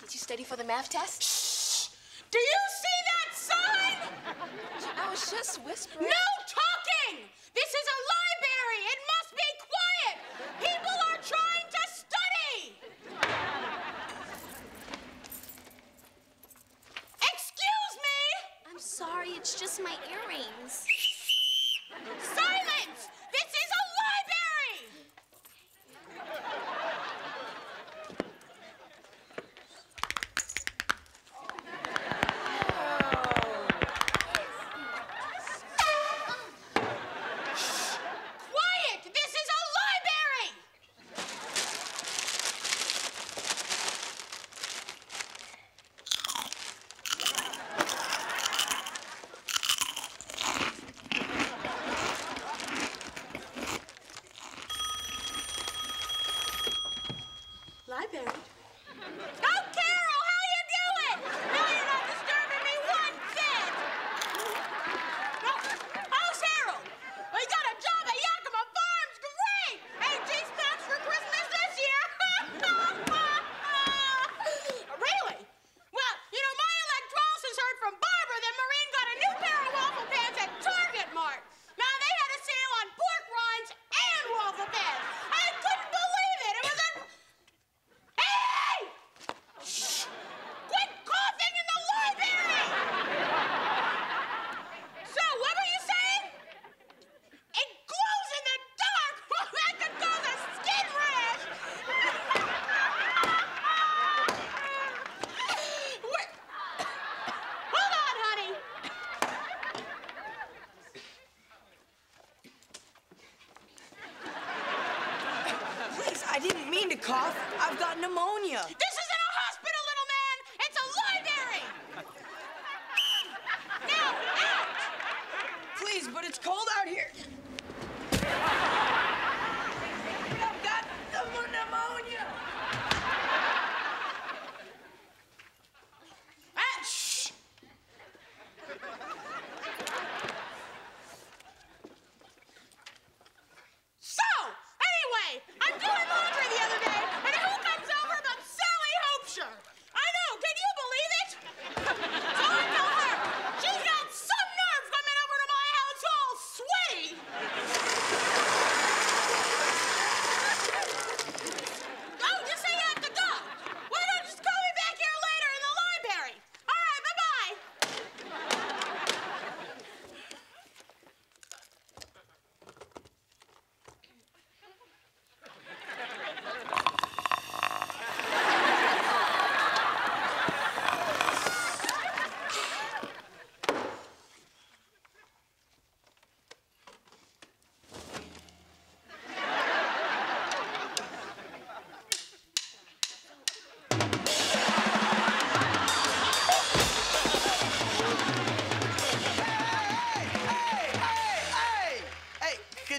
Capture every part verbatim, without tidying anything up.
Did you study for the math test? Shh! Do you see that sign? I was just whispering. No talking! This is a library. It must be quiet. People are trying to study. Excuse me. I'm sorry. It's just my earrings. Silence! This is a library! Shh. Quiet! This is a library! I didn't mean to cough. I've got pneumonia. This isn't a hospital, little man. It's a library. Now, out! Please, but it's cold out here. I've got pneumonia. Ah, shh. So, anyway, I'm doing my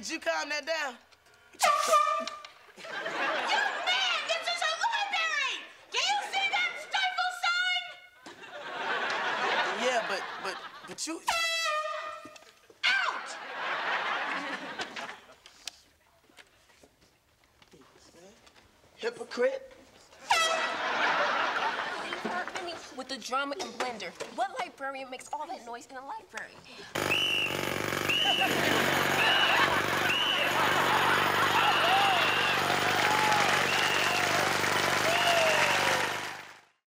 Did you calm that down? You man, this is a library! Do you see that stifle sign? Yeah, but, but, but you... Out! Hypocrite? With the drama and blender, what librarian makes all that noise in a library?